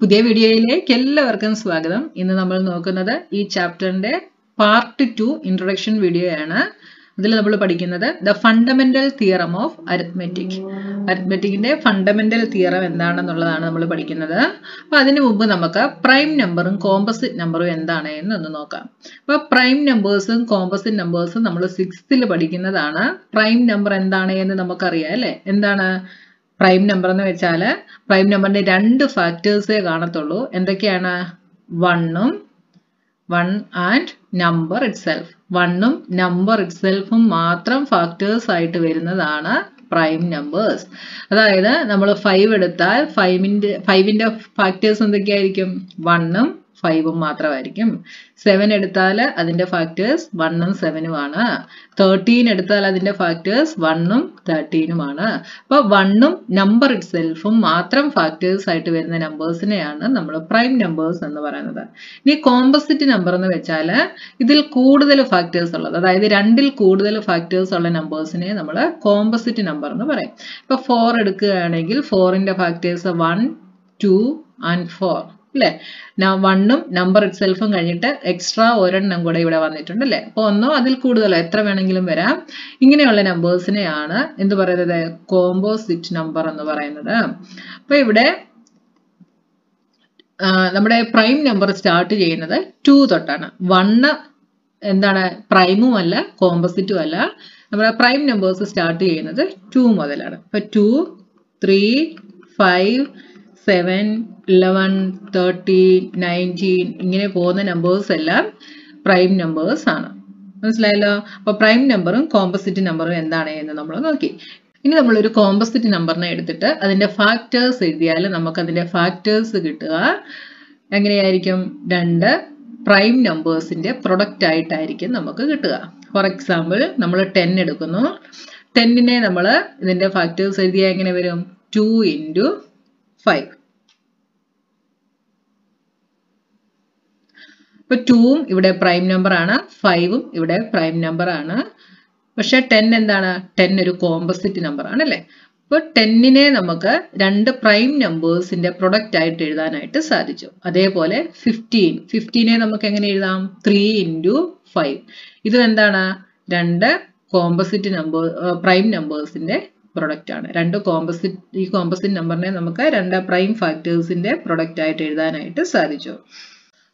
പുതിയ വീഡിയോയിലേക്ക് എല്ലാവർക്കും സ്വാഗതം. ഇന്ന് നമ്മൾ നോക്കുന്നത് ഈ ചാപ്റ്ററിന്റെ പാർട്ട് 2 ഇൻട്രൊഡക്ഷൻ വീഡിയോയാണ്. ഇതിൽ നമ്മൾ പഠിക്കുന്നത് the fundamental theorem of arithmetic. അരിത്മെറ്റിക്കിന്റെ ഫണ്ടമെന്റൽ തിയറം എന്താണെന്നുള്ളതാണ് നമ്മൾ പഠിക്കുന്നത്. അപ്പൊ അതിനു മുമ്പ് നമുക്ക് പ്രൈം നമ്പറും കോമ്പസിറ്റ് നമ്പറും എന്താണ് എന്നൊന്ന് നോക്കാം. അപ്പൊ പ്രൈം നമ്പേഴ്സും കോമ്പസിറ്റ് നമ്പേഴ്സും നമ്മൾ 6th പഠിക്കുന്നതാണ്. പ്രൈം നമ്പർ എന്താണ് എന്ന് നമുക്കറിയാം അല്ലെ. എന്താണ് പ്രൈം നമ്പർ എന്ന് വെച്ചാൽ പ്രൈം നമ്പറിന്റെ 2 ഫാക്ടേഴ്സേ കാണത്തുള്ളൂ. എന്തൊക്കെയാണ്? One and number itself. വണ്ണും നമ്പർ ഇറ്റ് സെൽഫും മാത്രം ഫാക്ടേഴ്സ് ആയിട്ട് വരുന്നതാണ് പ്രൈം നമ്പേഴ്സ്. അതായത് നമ്മൾ 5 എടുത്താൽ 5ന്റെ ഫാക്ടേഴ്സ് എന്തൊക്കെയായിരിക്കും? 1ഉം 5ഉം മാത്രമായിരിക്കും. 7 എടുത്താൽ അതിന്റെ ഫാക്ടേഴ്സ് 1ഉം 7ഉമാണ്. 13 എടുത്താൽ അതിന്റെ ഫാക്ടേഴ്സ് 1ഉം 13ഉമാണ്. അപ്പൊ 1ഉം നമ്പർ ഇറ്റ് സെൽഫും മാത്രം ഫാക്ടേഴ്സ് ആയിട്ട് വരുന്ന നമ്പേഴ്സിനെയാണ് നമ്മൾ പ്രൈം നമ്പേഴ്സ് എന്ന് പറയുന്നത്. ഇനി കോമ്പസിറ്റ് നമ്പർ എന്ന് വെച്ചാൽ ഇതിൽ കൂടുതൽ ഫാക്ടേഴ്സ് ഉള്ളത്, അതായത് 2ൽ കൂടുതൽ ഫാക്ടേഴ്സ് ഉള്ള നമ്പേഴ്സിനെ നമ്മൾ കോമ്പസിറ്റ് നമ്പർ എന്ന് പറയും. ഇപ്പൊ 4 എടുക്കുകയാണെങ്കിൽ 4ന്റെ ഫാക്ടേഴ്സ് 1, 2 and 4 അല്ലെ. 1ഉം നമ്പർ ഇറ്റ് സെൽഫും കഴിഞ്ഞിട്ട് എക്സ്ട്രാ ഒരെണ്ണം കൂടെ ഇവിടെ വന്നിട്ടുണ്ട് അല്ലെ. അപ്പൊ 1 അതിൽ കൂടുതലോ എത്ര വേണമെങ്കിലും വരാം. ഇങ്ങനെയുള്ള നമ്പേഴ്സിനെയാണ് എന്ത് പറയുന്നത്? കോമ്പോസിറ്റ് നമ്പർ എന്ന് പറയുന്നത്. അപ്പൊ ഇവിടെ നമ്മുടെ പ്രൈം നമ്പർ സ്റ്റാർട്ട് ചെയ്യുന്നത് 2 തൊട്ടാണ്. 1 എന്താണ്? പ്രൈമും അല്ല കോമ്പോസിറ്റും അല്ല. നമ്മുടെ പ്രൈം നമ്പേഴ്സ് സ്റ്റാർട്ട് ചെയ്യുന്നത് 2 മുതലാണ്. അപ്പൊ 2, 3, 5, 7, 11, 13, 19 ഇങ്ങനെ പോകുന്ന നമ്പേഴ്സ് എല്ലാം പ്രൈം നമ്പേഴ്സ് ആണ്. മനസ്സിലായല്ലോ. അപ്പൊ പ്രൈം നമ്പറും കോമ്പസിറ്റ് നമ്പറും എന്താണ് എന്ന് നമ്മൾ നോക്കി. ഇനി നമ്മളൊരു കോമ്പസിറ്റ് നമ്പറിനെ എടുത്തിട്ട് അതിന്റെ ഫാക്ടേഴ്സ് എഴുതിയാൽ നമുക്ക് അതിന്റെ ഫാക്ടേഴ്സ് കിട്ടുക എങ്ങനെയായിരിക്കും? 2 പ്രൈം നമ്പേഴ്സിന്റെ പ്രൊഡക്റ്റ് ആയിട്ടായിരിക്കും നമുക്ക് കിട്ടുക. ഫോർ എക്സാമ്പിൾ നമ്മൾ 10 എടുക്കുന്നു. 10നെ നമ്മൾ ഇതിന്റെ ഫാക്ടേഴ്സ് എഴുതിയാൽ എങ്ങനെ വരും? 2 into 5. ഇപ്പൊ 2ഉം ഇവിടെ പ്രൈം നമ്പർ ആണ്, 5ഉം ഇവിടെ പ്രൈം നമ്പർ ആണ്. പക്ഷെ 10 എന്താണ്? 10 ഒരു കോമ്പസിറ്റ് നമ്പർ ആണ് അല്ലെ. അപ്പൊ 10നെ നമുക്ക് 2 പ്രൈം നമ്പേഴ്സിന്റെ പ്രൊഡക്റ്റ് ആയിട്ട് എഴുതാനായിട്ട് സാധിച്ചു. അതേപോലെ 15നെ നമുക്ക് എങ്ങനെ എഴുതാം? 3 into 5. ഇത് എന്താണ്? 2 കോമ്പസിറ്റ് നമ്പർ പ്രൈം നമ്പേഴ്സിന്റെ പ്രൊഡക്റ്റ് ആണ്. ഈ കോമ്പസിറ്റ് നമ്പറിനെ നമുക്ക് 2 പ്രൈം ഫാക്ടേഴ്സിന്റെ പ്രൊഡക്റ്റ് ആയിട്ട് എഴുതാനായിട്ട് സാധിച്ചു.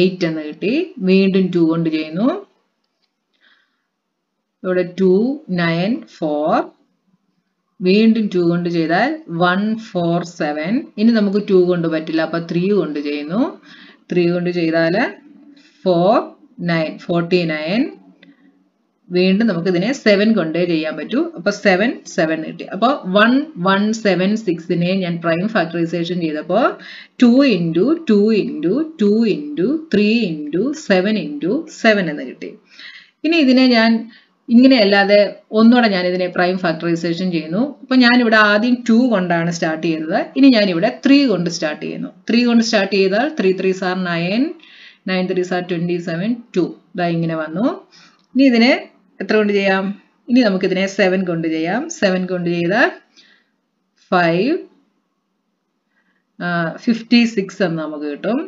8 എന്ന് കിട്ടി. വീണ്ടും 2 കൊണ്ട് ചെയ്യുന്നു. ഇവിടെ 2, 9, 4. വീണ്ടും 2 കൊണ്ട് ചെയ്താൽ 1, 4, 7. ഇനി നമുക്ക് 2 കൊണ്ട് പറ്റില്ല. അപ്പൊ 3 കൊണ്ട് ചെയ്യുന്നു. 3 കൊണ്ട് ചെയ്താൽ 4, 9, 49. വീണ്ടും നമുക്ക് ഇതിനെ 7 കൊണ്ട് ചെയ്യാൻ പറ്റൂ. അപ്പൊ 7, 7 കിട്ടി. അപ്പൊ 1176നെ ഞാൻ പ്രൈം ഫാക്ടറൈസേഷൻ ചെയ്തപ്പോ 2 into 2 into 2 into 3 into 7 into 7 എന്ന് കിട്ടി. ഇനി ഇതിനെ ഞാൻ ഇങ്ങനെ അല്ലാതെ ഒന്നുകൂടെ ഞാൻ ഇതിനെ പ്രൈം ഫാക്ടറൈസേഷൻ ചെയ്യുന്നു. അപ്പൊ ഞാനിവിടെ ആദ്യം 2 കൊണ്ടാണ് സ്റ്റാർട്ട് ചെയ്തത്. ഇനി ഞാനിവിടെ 3 കൊണ്ട് സ്റ്റാർട്ട് ചെയ്യുന്നു. 3 കൊണ്ട് സ്റ്റാർട്ട് ചെയ്താൽ 3 3 are 9, 9 3 are 27, 2 ഇതാ ഇങ്ങനെ വന്നു. ഇനി ഇതിനെ എത്ര കൊണ്ട് ചെയ്യാം? ഇനി നമുക്ക് ഇതിനെ 7 കൊണ്ട് ചെയ്യാം. 7 കൊണ്ട് ചെയ്താൽ 5, 56 എന്ന് നമുക്ക് കിട്ടും.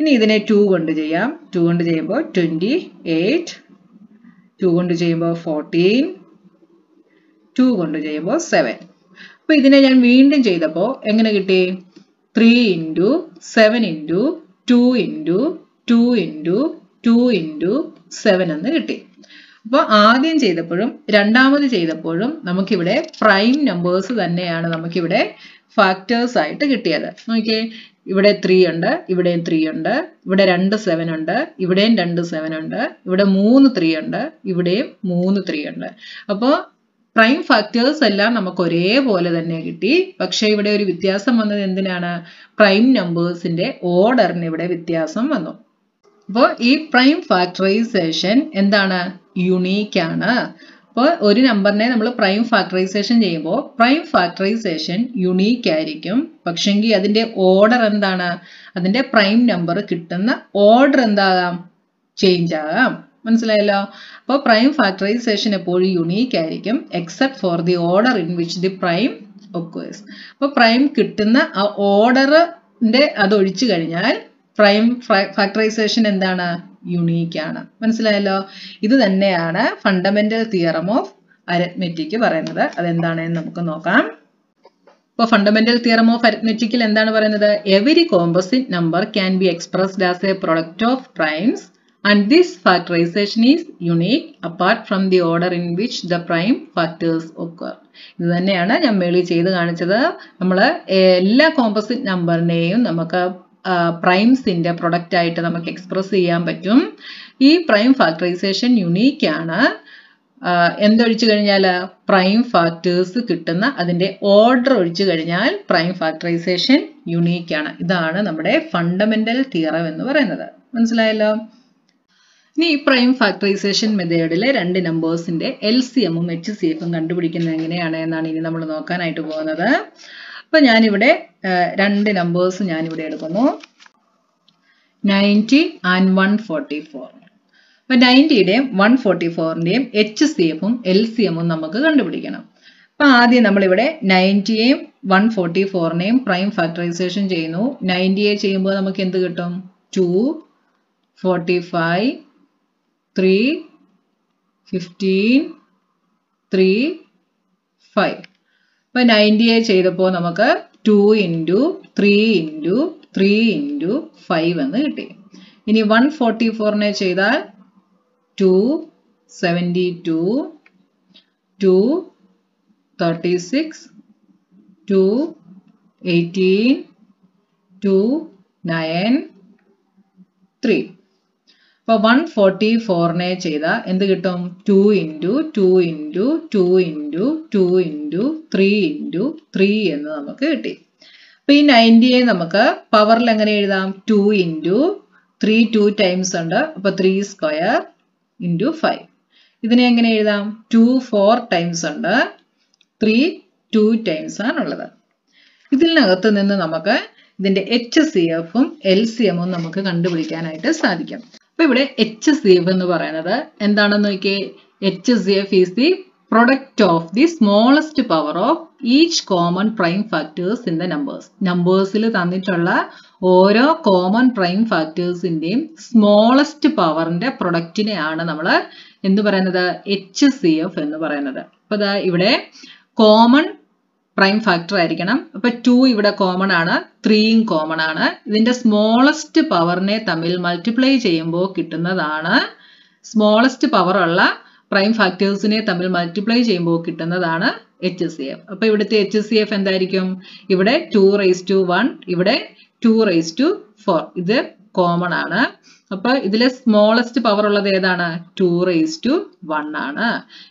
ഇനി ഇതിനെ 2 കൊണ്ട് ചെയ്യാം. 2 കൊണ്ട് ചെയ്യുമ്പോൾ 28. 2 കൊണ്ട് ചെയ്യുമ്പോൾ 14. 2 കൊണ്ട് ചെയ്യുമ്പോൾ 7. അപ്പൊ ഇതിനെ ഞാൻ വീണ്ടും ചെയ്തപ്പോൾ എങ്ങനെ കിട്ടി? 3 into 7 into 2 into 2 into 2 into 7 എന്ന് കിട്ടി. അപ്പൊ ആദ്യം ചെയ്തപ്പോഴും രണ്ടാമത് ചെയ്തപ്പോഴും നമുക്കിവിടെ പ്രൈം നമ്പേഴ്സ് തന്നെയാണ് നമുക്കിവിടെ factors ആയിട്ട് കിട്ടിയത്. നോക്കിയേ ഇവിടെ 3 ഉണ്ട്, ഇവിടെയും 3 ഉണ്ട്, ഇവിടെ 2 7 ഉണ്ട്, ഇവിടെയും 2 7 ഉണ്ട്, ഇവിടെ 3 3 ഉണ്ട്, ഇവിടെയും 3 3 ഉണ്ട്. അപ്പോൾ പ്രൈം ഫാക്ടേഴ്സ് എല്ലാം നമുക്ക് ഒരേപോലെ തന്നെ കിട്ടി. പക്ഷേ ഇവിടെ ഒരു വ്യത്യാസം വന്നത് എന്തിനാണ്? പ്രൈം നമ്പേഴ്സിന്റെ ഓർഡറിന് ഇവിടെ വ്യത്യാസം വന്നു. അപ്പോൾ ഈ പ്രൈം ഫാക്ടറൈസേഷൻ എന്താണ്? യൂണീക് ആണ്. അപ്പോൾ ഒരു നമ്പറിനെ നമ്മൾ പ്രൈം ഫാക്ടറൈസേഷൻ ചെയ്യുമ്പോൾ പ്രൈം ഫാക്ടറൈസേഷൻ യുണീക്ക് ആയിരിക്കും. പക്ഷെങ്കിൽ അതിൻ്റെ ഓർഡർ എന്താണ്? അതിൻ്റെ പ്രൈം നമ്പർ കിട്ടുന്ന ഓർഡർ എന്താകാം? ചേഞ്ച് ആകാം. മനസ്സിലായല്ലോ? അപ്പോൾ പ്രൈം ഫാക്ടറൈസേഷൻ എപ്പോഴും യുണീക്ക് ആയിരിക്കും except for the order in which the prime occurs. അപ്പോൾ പ്രൈം കിട്ടുന്ന ആ ഓർഡറിൻ്റെ അതൊഴിച്ചു കഴിഞ്ഞാൽ പ്രൈം ഫാക്ടറൈസേഷൻ എന്താണ്? യുണീക്ക് ആണ്. മനസ്സിലായല്ലോ? ഇത് തന്നെയാണ് ഫണ്ടമെന്റൽ തിയറം ഓഫ് അരിത്മെറ്റിക് പറയുന്നത്. അതെന്താണെന്ന് നമുക്ക് നോക്കാം. ഇപ്പോൾ ഫണ്ടമെന്റൽ തിയറം ഓഫ് അരിത്മെറ്റിക്കിൽ എന്താണ് പറയുന്നത്? Every composite number can be expressed as a product of primes and this factorisation is unique apart from the order in which the prime factors occur. ഇത് തന്നെയാണ് ഞാൻ മേളിൽ ചെയ്ത് കാണിച്ചത്. നമ്മൾ എല്ലാ കോമ്പോസിറ്റ് നമ്പറിനെയും നമുക്ക് പ്രൈംസിന്റെ പ്രൊഡക്റ്റ് ആയിട്ട് നമുക്ക് എക്സ്പ്രസ് ചെയ്യാൻ പറ്റും. ഈ പ്രൈം ഫാക്ടറൈസേഷൻ യുണീക്ക് ആണ് എന്തൊഴിച്ചു കഴിഞ്ഞാൽ പ്രൈം ഫാക്ടേഴ്സ് കിട്ടുന്ന അതിൻ്റെ ഓർഡർ ഒഴിച്ചു കഴിഞ്ഞാൽ പ്രൈം ഫാക്ടറൈസേഷൻ യുണീക്ക് ആണ്. ഇതാണ് നമ്മുടെ ഫണ്ടമെന്റൽ തിയറം എന്ന് പറയുന്നത്. മനസ്സിലായല്ലോ? ഇനി ഈ പ്രൈം ഫാക്ടറൈസേഷൻ മെത്തേഡിലെ രണ്ട് നമ്പേഴ്സിന്റെ LCMഉം HCFഉം കണ്ടുപിടിക്കുന്നത് എങ്ങനെയാണ് എന്നാണ് ഇനി നമ്മൾ നോക്കാനായിട്ട് പോകുന്നത്. അപ്പോൾ ഞാനിവിടെ രണ്ട് നമ്പേഴ്സ് ഞാനിവിടെ എടുക്കുന്നു, 90 ആൻഡ് 144. അപ്പോൾ 90യുടെയും 144ൻ്റെയും HCFഉം LCMഉം നമുക്ക് കണ്ടുപിടിക്കണം. അപ്പോൾ ആദ്യം നമ്മളിവിടെ 90യെയും 144നെയും പ്രൈം ഫാക്ടറൈസേഷൻ ചെയ്യുന്നു. 90യെ ചെയ്യുമ്പോൾ നമുക്ക് എന്ത് കിട്ടും? 2, 45, 3, 15, 3, 5. അപ്പോൾ 90യെ ചെയ്തപ്പോൾ നമുക്ക് 2 × 3 × 3 × 5 എന്ന് കിട്ടി. ഇനി 144നെ ചെയ്താൽ 272, 236, 218, 293. അപ്പോൾ 144നെ ചെയ്താൽ എന്ത് കിട്ടും? 2 × 2 × 2 × 2 × 3 × 3 എന്ന് നമുക്ക് കിട്ടി. അപ്പോൾ ഈ 90യെ നമുക്ക് പവറിൽ എങ്ങനെ എഴുതാം? 2 × 3, 2 ടൈംസ് ഉണ്ട്, അപ്പോൾ 3² × 5. ഇതിനെ എങ്ങനെ എഴുതാം? 2 4 ടൈംസ് ഉണ്ട്, 3 2 ടൈംസ് ആണുള്ളത്. ഇതിനകത്ത് നിന്ന് നമുക്ക് ഇതിൻ്റെ HCFഉം LCMഉം നമുക്ക് കണ്ടുപിടിക്കാനായിട്ട് സാധിക്കും. അപ്പോൾ ഇവിടെ HCF എന്ന് പറയുന്നത് എന്താണെന്ന് നോക്കിയേ. HCF is the product of the smallest power of each common prime factors in the numbers. നമ്പേഴ്സിൽ തന്നിട്ടുള്ള ഓരോ കോമൺ പ്രൈം ഫാക്ടേഴ്സിൻ്റെയും സ്മോളസ്റ്റ് പവറിൻ്റെ പ്രൊഡക്റ്റിനെയാണ് നമ്മൾ എന്ന് പറയുന്നത് HCF എന്ന് പറയുന്നത്. അപ്പോൾ ഇതാ ഇവിടെ കോമൺ പ്രൈം ഫാക്ടർ ആയിരിക്കണം. അപ്പൊ 2 ഇവിടെ കോമൺ ആണ്, 3യും കോമൺ ആണ്. ഇതിന്റെ സ്മോളസ്റ്റ് പവറിനെ തമ്മിൽ മൾട്ടിപ്ലൈ ചെയ്യുമ്പോൾ കിട്ടുന്നതാണ് സ്മോളസ്റ്റ് പവർ ഉള്ള പ്രൈം ഫാക്ടേഴ്സിനെ തമ്മിൽ മൾട്ടിപ്ലൈ ചെയ്യുമ്പോൾ കിട്ടുന്നതാണ് HCF. അപ്പൊ ഇവിടുത്തെ HCF എന്തായിരിക്കും? ഇവിടെ 2 റൈസ് ടു 1, ഇവിടെ 2 റൈസ് ടു 4. ഇത് കോമൺ ആണ്. അപ്പൊ ഇതിലെ സ്മോളസ്റ്റ് പവർ ഉള്ളത് ഏതാണ്? 2 റൈസ് ടു 1 ആണ്.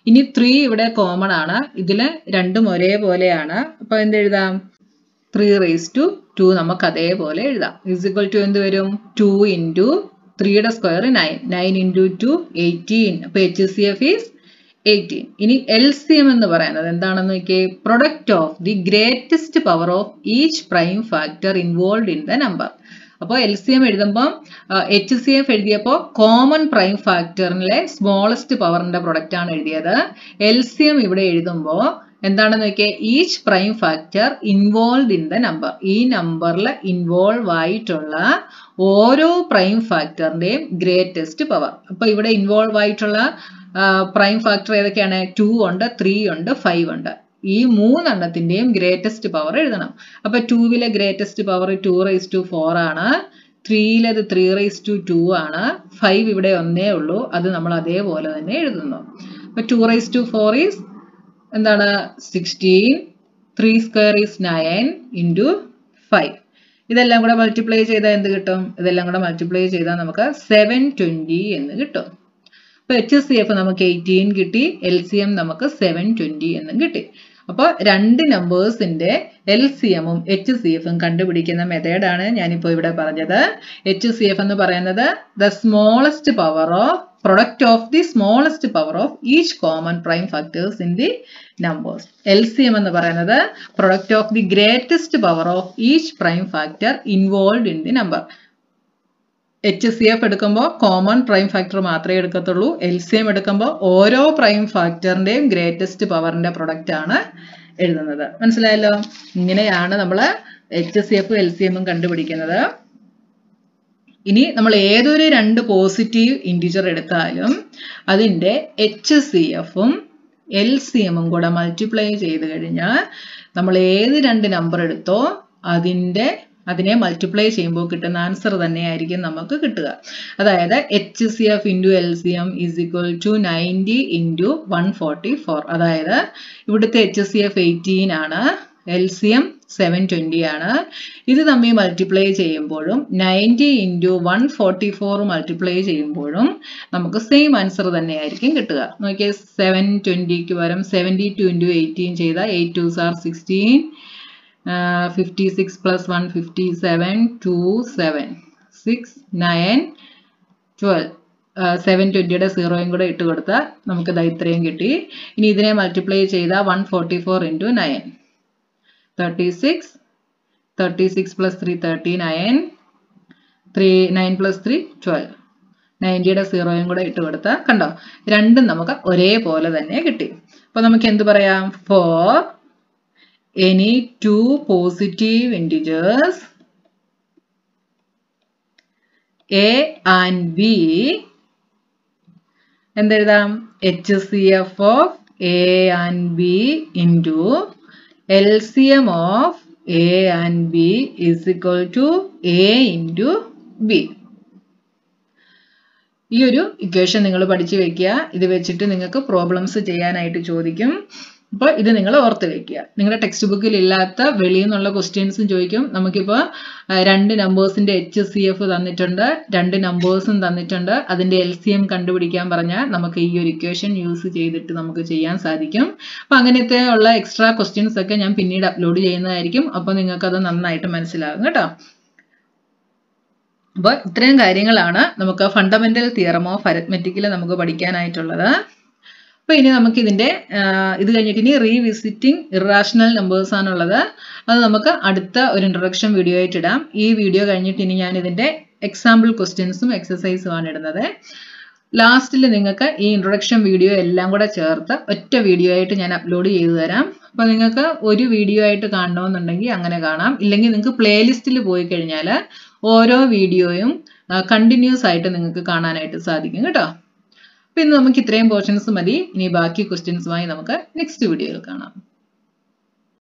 ഇനി 3 ഇവിടെ കോമൺ ആണ്, ഇതില് രണ്ടും ഒരേപോലെയാണ്. അപ്പൊ എന്തെഴുതാം? 3 റൈസ് ടു 2 നമുക്ക് അതേപോലെ എഴുതാം. ഇസ് ഈക്വൽ ടു എന്ത് വരും? 2 × 3², 9. 9 × 2, 18. അപ്പൊ HCF ഈസ് 18. ഇനി LCM എന്ന് പറയുന്നത് എന്താണെന്ന് നോക്കിയേ. Product of the greatest power of each prime factor involved in the number. അപ്പോൾ LCM എഴുതുമ്പോൾ HCF എഴുതിയപ്പോൾ കോമൺ പ്രൈം ഫാക്ടറിലെ സ്മോളസ്റ്റ് പവറിന്റെ പ്രൊഡക്റ്റ് ആണ് എഴുതിയത്. LCM ഇവിടെ എഴുതുമ്പോൾ എന്താണെന്ന് നോക്കിയാൽ each prime factor involved in the number. ഈ നമ്പറിൽ ഇൻവോൾവ് ആയിട്ടുള്ള ഓരോ പ്രൈം ഫാക്ടറിന്റെയും ഗ്രേറ്റസ്റ്റ് പവർ. അപ്പോൾ ഇവിടെ ഇൻവോൾവ് ആയിട്ടുള്ള പ്രൈം ഫാക്ടർ ഏതൊക്കെയാണ്? 2 ഉണ്ട്, 3 ഉണ്ട്, 5 ഉണ്ട്. ഈ 3 എണ്ണത്തിന്റെയും ഗ്രേറ്റസ്റ്റ് പവർ എഴുതണം. അപ്പൊ 2വിലെ ഗ്രേറ്റസ്റ്റ് പവർ 2 റൈസ് ടു 4 ആണ്, 3യിലത് 3 റൈസ് ടു 2 ആണ്, 5 ഇവിടെ ഒന്നേ ഉള്ളൂ, അത് നമ്മൾ അതേപോലെ തന്നെ എഴുതുന്നു. അപ്പൊ 2 റൈസ് ടു 4 ഈസ് എന്താണ്? 16. 3 square is 9 into 5. ഇതെല്ലാം കൂടെ multiply ചെയ്താൽ എന്ത് കിട്ടും? ഇതെല്ലാം കൂടെ multiply ചെയ്താൽ നമുക്ക് 720 എന്ന് കിട്ടും. അപ്പോൾ HCF നമുക്ക് 18 കിട്ടി, LCM നമുക്ക് 720 എന്ന് കിട്ടി. അപ്പോൾ രണ്ട് നമ്പേഴ്സിന്റെ LCM ഉം HCF ഉം കണ്ടുപിടിക്കുന്ന മെത്തേഡ് ആണ് ഞാൻ ഇപ്പോൾ ഇവിടെ പറഞ്ഞത്. HCF എന്ന് പറയുന്നത് the smallest power of product of the smallest power of each common prime factors in the numbers. LCM എന്ന് പറയുന്നത് product of the greatest power of each prime factor involved in the number. HCF എടുക്കുമ്പോൾ common prime factor മാത്രമേ എടുക്കത്തുള്ളൂ. LCM എടുക്കുമ്പോൾ ഓരോ prime ഫാക്ടറിന്റെയും greatest പവറിന്റെ product ആണ് എഴുതുന്നത്. മനസ്സിലായല്ലോ? ഇങ്ങനെയാണ് നമ്മൾ HCF LCM കണ്ടുപിടിക്കുന്നത്. ഇനി നമ്മൾ ഏതൊരു രണ്ട് പോസിറ്റീവ് ഇൻഡിജർ എടുത്താലും അതിന്റെ HCFഉം LCMഉം കൂടെ മൾട്ടിപ്ലൈ ചെയ്ത് കഴിഞ്ഞാൽ നമ്മൾ ഏത് രണ്ട് നമ്പർ എടുത്തോ അതിനെ മൾട്ടിപ്ലൈ ചെയ്യുമ്പോൾ കിട്ടുന്ന ആൻസർ തന്നെയായിരിക്കും നമുക്ക് കിട്ടുക. അതായത് HCF into LCM is equal to 90 into 144. അതായത് ഇവിടുത്തെ HCF 18 ആണ്, LCM 720 ആണ്. ഇത് തമ്മിൽ മൾട്ടിപ്ലൈ ചെയ്യുമ്പോഴും 90 ഇൻറ്റു 144 മൾട്ടിപ്ലൈ ചെയ്യുമ്പോഴും നമുക്ക് സെയിം ആൻസർ തന്നെയായിരിക്കും കിട്ടുക. നോക്കിയാൽ 720ക്ക് പകരം 72 ഇൻറ്റു 18 ചെയ്താൽ 8 2s are 16, 56 plus 157, 27, 6, 9, 12. 720യുടെ സീറോയും കൂടെ ഇട്ട് കൊടുത്താൽ നമുക്ക് ഇത്രയും കിട്ടി. ഇനി ഇതിനെ മൾട്ടിപ്ലൈ ചെയ്താൽ 144 ഇൻറ്റു 9, 36, 36 plus 3, 39, 9 plus 3, 12. 90യുടെ സീറോയും കൂടെ ഇട്ട് കൊടുത്താൽ കണ്ടോ, രണ്ടും നമുക്ക് ഒരേപോലെ തന്നെ കിട്ടി. അപ്പോൾ നമുക്ക് എന്ത് പറയാം? Four any two positive integers a and b, and there is HCF of a and b into LCM of a and b is equal to a into b. ഈ ഒരു ഇക്വേഷൻ നിങ്ങൾ പഠിച്ചു വെക്കുക. ഇത് വെച്ചിട്ട് നിങ്ങൾക്ക് പ്രോബ്ലംസ് ചെയ്യാനായിട്ട് ചോദിക്കും. അപ്പോൾ ഇത് നിങ്ങൾ ഓർത്ത് വെക്കുക. നിങ്ങളുടെ ടെക്സ്റ്റ് ബുക്കിൽ ഇല്ലാത്ത വെളിയിൽ നിന്നുള്ള ക്വസ്റ്റ്യൻസും ചോദിക്കും. നമുക്കിപ്പോൾ രണ്ട് നമ്പേഴ്സിന്റെ HCF തന്നിട്ടുണ്ട്, രണ്ട് നമ്പേഴ്സും തന്നിട്ടുണ്ട്, അതിന്റെ LCM കണ്ടുപിടിക്കാൻ പറഞ്ഞാൽ നമുക്ക് ഈ ഒരു ഇക്വേഷൻ യൂസ് ചെയ്തിട്ട് നമുക്ക് ചെയ്യാൻ സാധിക്കും. അപ്പം അങ്ങനത്തെ ഉള്ള എക്സ്ട്രാ ക്വസ്റ്റ്യൻസ് ഒക്കെ ഞാൻ പിന്നീട് അപ്ലോഡ് ചെയ്യുന്നതായിരിക്കും. അപ്പോൾ നിങ്ങൾക്കത് നന്നായിട്ട് മനസ്സിലാകും കേട്ടോ. അപ്പോൾ ഇത്രയും കാര്യങ്ങളാണ് നമുക്ക് ഫണ്ടമെന്റൽ തിയറം ഓഫ് അരിത്മെറ്റിക്കിൽ നമുക്ക് പഠിക്കാനായിട്ടുള്ളത്. അപ്പോൾ ഇനി നമുക്ക് ഇത് കഴിഞ്ഞിട്ട് ഇനി റീവിസിറ്റിംഗ് ഇറാഷണൽ നമ്പേഴ്സ് ആണുള്ളത്. അത് നമുക്ക് അടുത്ത ഒരു ഇൻട്രൊഡക്ഷൻ വീഡിയോ ആയിട്ട് ഇടാം. ഈ വീഡിയോ കഴിഞ്ഞിട്ട് ഇനി ഞാൻ ഇതിന്റെ എക്സാമ്പിൾ ക്വസ്റ്റ്യൻസും എക്സസൈസും ആണ് ഇടുന്നത്. ലാസ്റ്റിൽ നിങ്ങൾക്ക് ഈ ഇൻട്രൊഡക്ഷൻ വീഡിയോ എല്ലാം കൂടെ ചേർത്ത് ഒറ്റ വീഡിയോ ആയിട്ട് ഞാൻ അപ്ലോഡ് ചെയ്തു തരാം. അപ്പോൾ നിങ്ങൾക്ക് ഒരു വീഡിയോ ആയിട്ട് കാണണമെന്നുണ്ടെങ്കിൽ അങ്ങനെ കാണാം. ഇല്ലെങ്കിൽ നിങ്ങൾക്ക് പ്ലേലിസ്റ്റിൽ പോയി കഴിഞ്ഞാൽ ഓരോ വീഡിയോയും കണ്ടിന്യൂസ് ആയിട്ട് നിങ്ങൾക്ക് കാണാനായിട്ട് സാധിക്കും കേട്ടോ. അപ്പോൾ ഇന്ന് നമുക്ക് ഇത്രയും പോർഷൻസ് മതി. ഇനി ബാക്കി ക്വസ്റ്റ്യൻസുമായി നമുക്ക് നെക്സ്റ്റ് വീഡിയോയിൽ കാണാം.